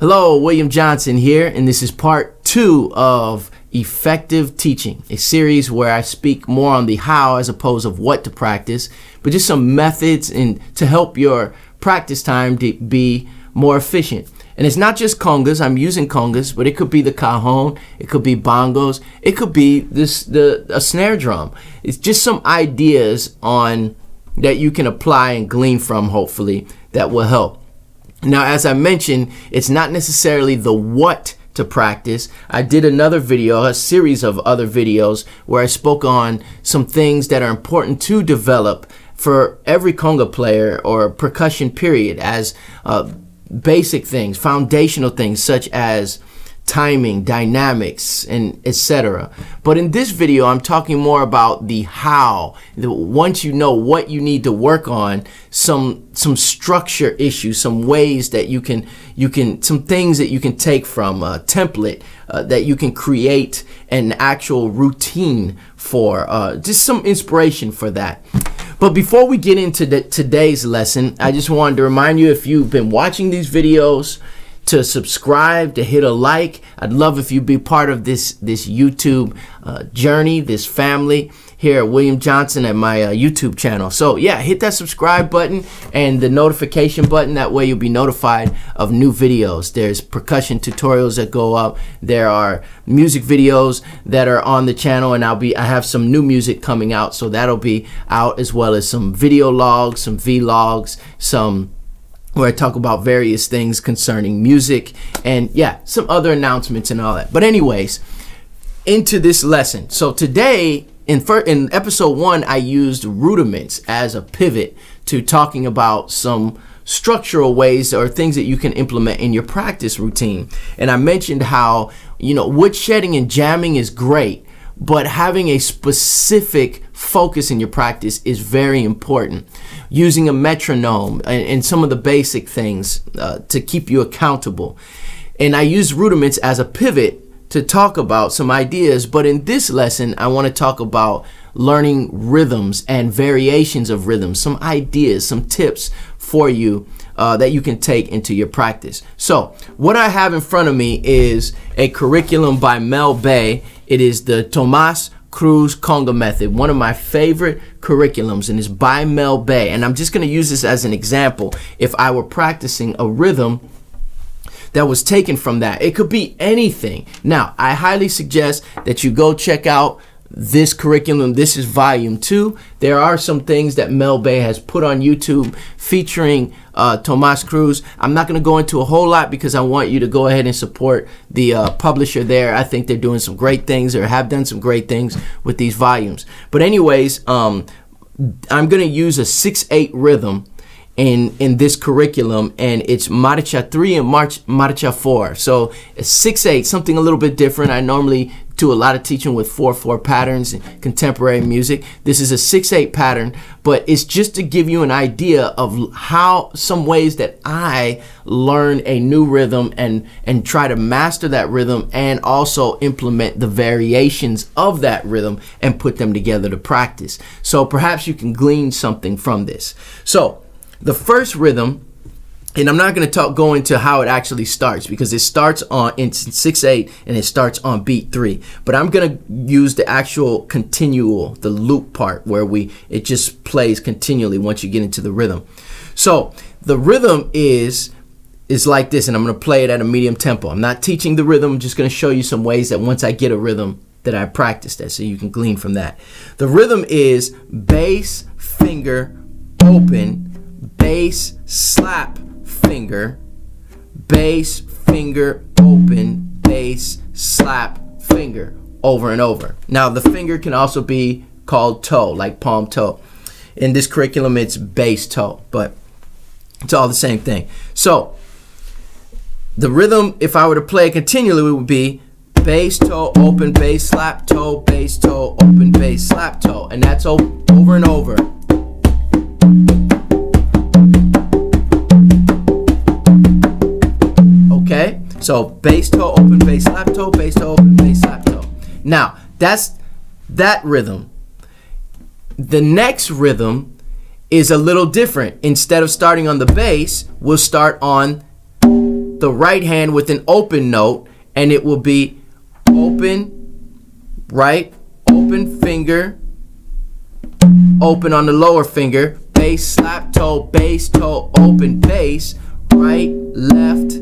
Hello, William Johnson here, and this is part two of Effective Teaching, a series where I speak more on the how as opposed to what to practice, but just some methods and to help your practice time to be more efficient. And it's not just congas. I'm using congas, but it could be the cajon, it could be bongos, it could be a snare drum. It's just some ideas on that you can apply and glean from, hopefully, that will help. Now, as I mentioned, it's not necessarily the what to practice. I did another video, a series of other videos, where I spoke on some things that are important to develop for every conga player or percussion period as basic things, foundational things such as timing, dynamics, and etc. But in this video, I'm talking more about the how. Once you know what you need to work on, some structure issues, some ways that some things that you can take from a template that you can create an actual routine for, just some inspiration for that. But before we get into today's lesson, I just wanted to remind you, if you've been watching these videos, to subscribe, to hit a like. I'd love if you'd be part of this YouTube journey, this family here at William Johnson at my YouTube channel. So yeah, hit that subscribe button and the notification button. That way you'll be notified of new videos. There's percussion tutorials that go up. There are music videos that are on the channel, and I have some new music coming out, so that'll be out, as well as some video logs, some vlogs, some where I talk about various things concerning music, and yeah, some other announcements and all that. But anyways, into this lesson. So today, in episode one, I used rudiments as a pivot to talking about some structural ways or things that you can implement in your practice routine. And I mentioned how, you know, wood shedding and jamming is great, but having a specific focus in your practice is very important. Using a metronome and some of the basic things to keep you accountable. And I use rudiments as a pivot to talk about some ideas, but in this lesson, I want to talk about learning rhythms and variations of rhythms, some ideas, some tips for you that you can take into your practice. So what I have in front of me is a curriculum by Mel Bay. It is the Tomás Cruz Conga Method, one of my favorite curriculums, and it's by Mel Bay. And I'm just going to use this as an example. If I were practicing a rhythm that was taken from that, it could be anything. Now, I highly suggest that you go check out this curriculum. This is volume 2. There are some things that Mel Bay has put on YouTube featuring Tomás Cruz. I'm not going to go into a whole lot because I want you to go ahead and support the publisher there. I think they're doing some great things, or have done some great things with these volumes. But anyways, I'm going to use a 6-8 rhythm in this curriculum, and it's Marcha 3 and Marcha 4. So it's 6-8, something a little bit different. I normally do a lot of teaching with 4-4 patterns in contemporary music. This is a 6-8 pattern, but it's just to give you an idea of how some ways that I learn a new rhythm and try to master that rhythm, and also implement the variations of that rhythm and put them together to practice. So perhaps you can glean something from this. So the first rhythm, and I'm not going to go into how it actually starts, because it starts in 6-8 and it starts on beat 3. But I'm going to use the actual continual, the loop part, where it just plays continually once you get into the rhythm. So the rhythm is like this, and I'm going to play it at a medium tempo. I'm not teaching the rhythm. I'm just going to show you some ways that once I get a rhythm that I practice that, so you can glean from that. The rhythm is bass, finger, open, bass, slap, finger, bass, finger, open, bass, slap, finger, over and over. Now the finger can also be called toe, like palm toe. In this curriculum it's bass toe, but it's all the same thing. So the rhythm, if I were to play it continually, it would be bass toe, open, bass, slap toe, bass toe, open, bass, slap toe, and that's over and over. So bass toe, open, bass, slap toe, bass toe, open, bass, slap toe. Now that's that rhythm. The next rhythm is a little different. Instead of starting on the bass, we'll start on the right hand with an open note, and it will be open, right, open finger, open on the lower finger, bass, slap toe, bass, toe, open, bass, right, left,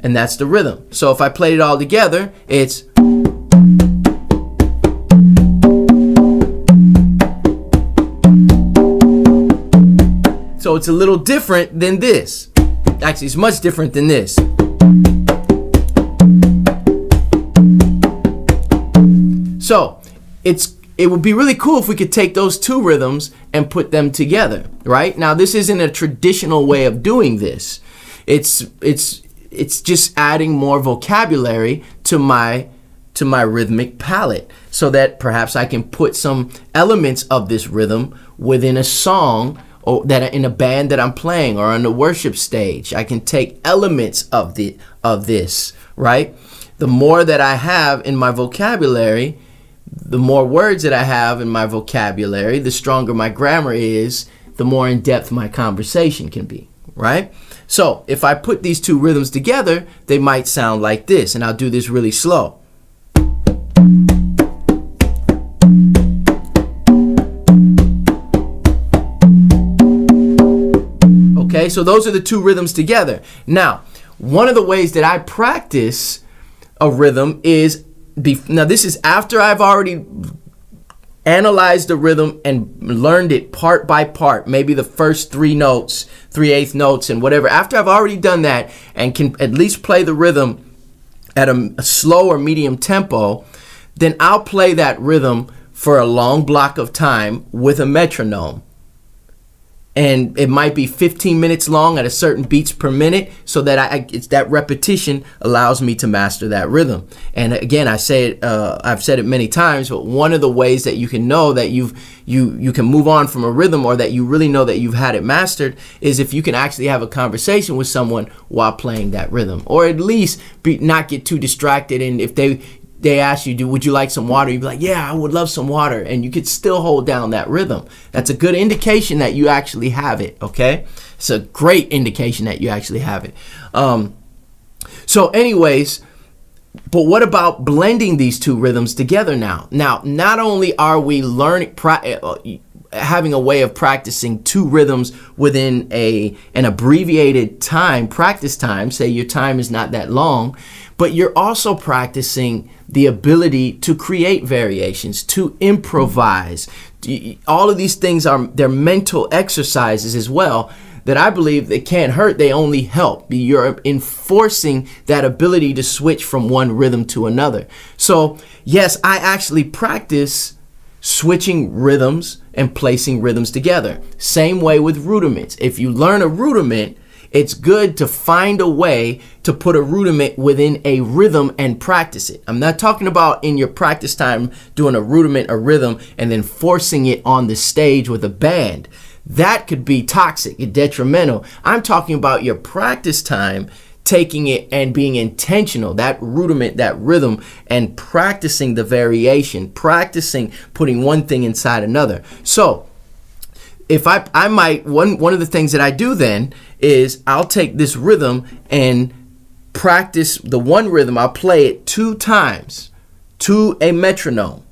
and that's the rhythm. So if I played it all together, it's so it's a little different than this. Actually, it's much different than this. So it would be really cool if we could take those two rhythms and put them together, right? Now, this isn't a traditional way of doing this. It's just adding more vocabulary to my rhythmic palette, so that perhaps I can put some elements of this rhythm within a song, or that in a band that I'm playing, or on the worship stage. I can take elements of this, right? The more that I have in my vocabulary, the more words that I have in my vocabulary, the stronger my grammar is, the more in depth my conversation can be, right? So if I put these two rhythms together, they might sound like this, and I'll do this really slow. So those are the two rhythms together. Now, one of the ways that I practice a rhythm is, now this is after I've already analyzed the rhythm and learned it part by part, maybe the first three notes, 3/8 notes and whatever. After I've already done that and can at least play the rhythm at a slow or medium tempo, then I'll play that rhythm for a long block of time with a metronome. And it might be 15 minutes long at a certain beats per minute, so that that repetition allows me to master that rhythm. And again, I've said it many times, but one of the ways that you can know that you can move on from a rhythm, or that you really know that you've had it mastered, is if you can actually have a conversation with someone while playing that rhythm, or at least not get too distracted. And if they ask you, would you like some water? You'd be like, yeah, I would love some water. And you could still hold down that rhythm. That's a good indication that you actually have it, okay? It's a great indication that you actually have it. So anyways, but what about blending these two rhythms together now? Now, not only are we having a way of practicing two rhythms within an abbreviated time, practice time, say your time is not that long, but you're also practicing the ability to create variations, to improvise. All of these things they're mental exercises as well, that I believe they can't hurt, they only help. You're enforcing that ability to switch from one rhythm to another. So yes, I actually practice switching rhythms and placing rhythms together. Same way with rudiments. If you learn a rudiment, it's good to find a way to put a rudiment within a rhythm and practice it. I'm not talking about in your practice time doing a rudiment, a rhythm, and then forcing it on the stage with a band. That could be toxic and detrimental. I'm talking about your practice time, taking it and being intentional, that rudiment, that rhythm, and practicing the variation, practicing putting one thing inside another. So if I might, one of the things that I do then is I'll take this rhythm and practice the one rhythm. I'll play it 2 times to a metronome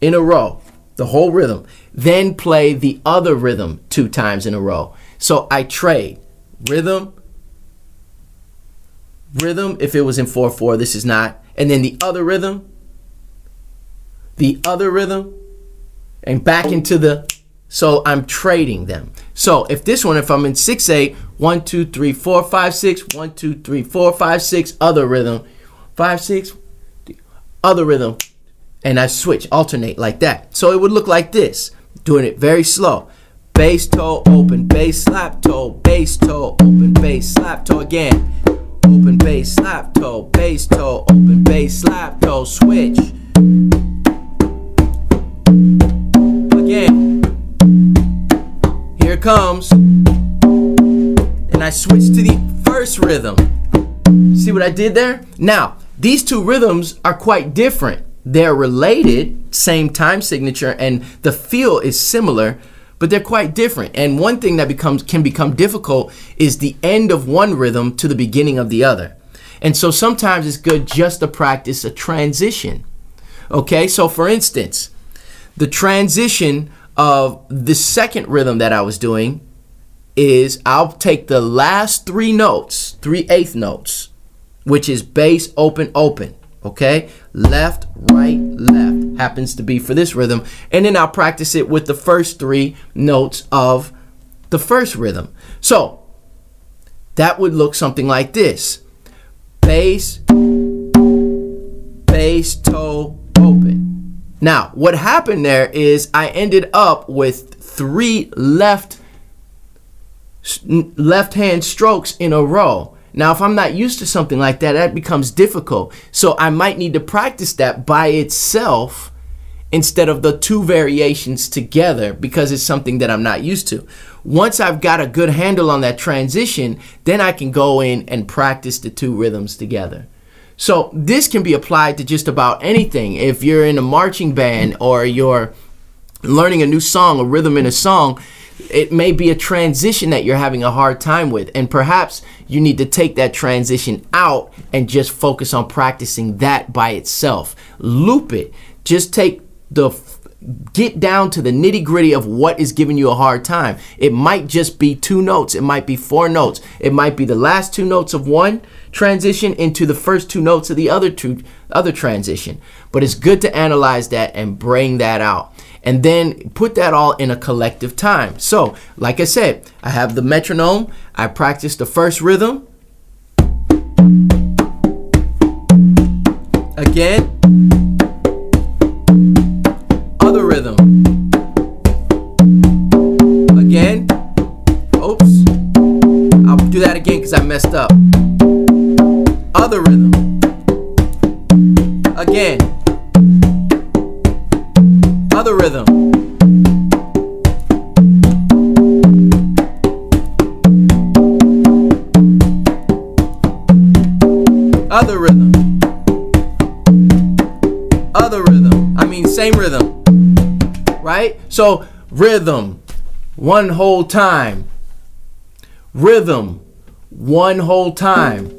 in a row, the whole rhythm, then play the other rhythm 2 times in a row. So I trade rhythm, rhythm, if it was in 4/4, this is not, and then the other rhythm, and back into so I'm trading them. So if this one, if I'm in 6/8, 1, 2, 3, 4, 5, 6, 1, 2, 3, 4, 5, 6, other rhythm, 5, 6, other rhythm, and I switch, alternate like that. So it would look like this, doing it very slow. Bass, toe, open, bass, slap, toe, bass, toe, open, bass, slap, toe again. Open, bass, slap, toe, bass, toe, open, bass, slap, toe, switch. Again. Here it comes. And I switch to the first rhythm. See what I did there? Now, these two rhythms are quite different. They're related, same time signature, and the feel is similar, but they're quite different. And one thing that can become difficult is the end of one rhythm to the beginning of the other. And so sometimes it's good just to practice a transition. Okay, so for instance, the transition of the second rhythm that I was doing is I'll take the last three notes, 3/8 notes, which is bass, open, open, okay? Left, right, left happens to be for this rhythm. And then I'll practice it with the first three notes of the first rhythm. So that would look something like this. Bass, bass, toe, open. Now, what happened there is I ended up with three left hand strokes in a row. Now, if I'm not used to something like that, that becomes difficult. So I might need to practice that by itself instead of the two variations together because it's something that I'm not used to. Once I've got a good handle on that transition, then I can go in and practice the two rhythms together. So this can be applied to just about anything. If you're in a marching band or you're learning a new song, a rhythm in a song, it may be a transition that you're having a hard time with, and perhaps you need to take that transition out and just focus on practicing that by itself. Loop it. Just take the get down to the nitty-gritty of what is giving you a hard time. It might just be two notes. It might be four notes. It might be the last two notes of one transition into the first two notes of the other transition. But it's good to analyze that and bring that out, and then put that all in a collective time. So, like I said, I have the metronome. I practice the first rhythm. Again. Other rhythm. Again. Oops. I'll do that again because I messed up. Other rhythm. Again. Other rhythm. Other rhythm. Other rhythm. I mean, same rhythm, right? So rhythm, one whole time. Rhythm, one whole time.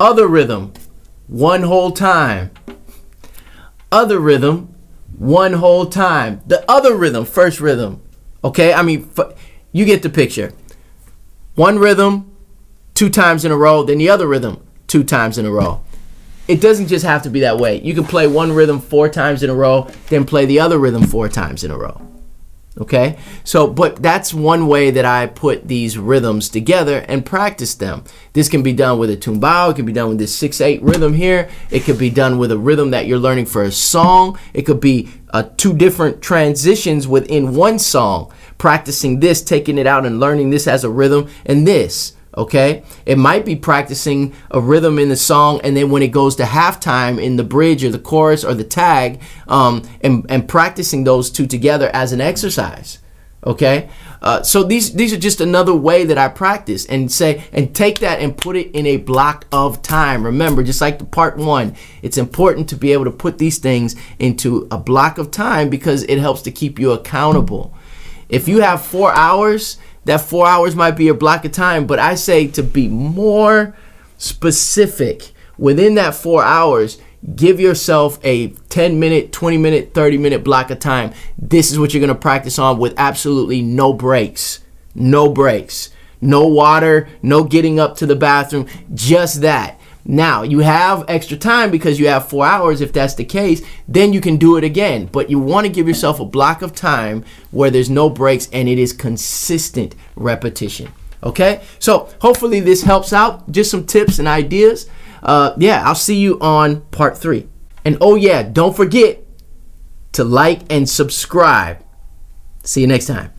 Other rhythm, one whole time. Other rhythm, one whole time. The other rhythm, first rhythm, okay? I mean, you get the picture. One rhythm, two times in a row, then the other rhythm, two times in a row. It doesn't just have to be that way. You can play one rhythm 4 times in a row, then play the other rhythm 4 times in a row, okay? So, but that's one way that I put these rhythms together and practice them. This can be done with a tumbao. It can be done with this 6/8 rhythm here. It could be done with a rhythm that you're learning for a song. It could be two different transitions within one song, practicing this, taking it out and learning this as a rhythm and this, okay? It might be practicing a rhythm in the song, and then when it goes to halftime in the bridge or the chorus or the tag, and practicing those two together as an exercise, okay? So these are just another way that I practice, and take that and put it in a block of time. Remember, just like the part one, it's important to be able to put these things into a block of time because it helps to keep you accountable. If you have 4 hours, that 4 hours might be your block of time, but I say to be more specific. Within that 4 hours, give yourself a 10-minute, 20-minute, 30-minute block of time. This is what you're going to practice on with absolutely no breaks. No breaks. No water, no getting up to the bathroom, just that. Now, you have extra time because you have 4 hours. If that's the case, then you can do it again. But you want to give yourself a block of time where there's no breaks and it is consistent repetition. Okay? So hopefully this helps out. Just some tips and ideas. Yeah, I'll see you on part 3. And oh yeah, don't forget to like and subscribe. See you next time.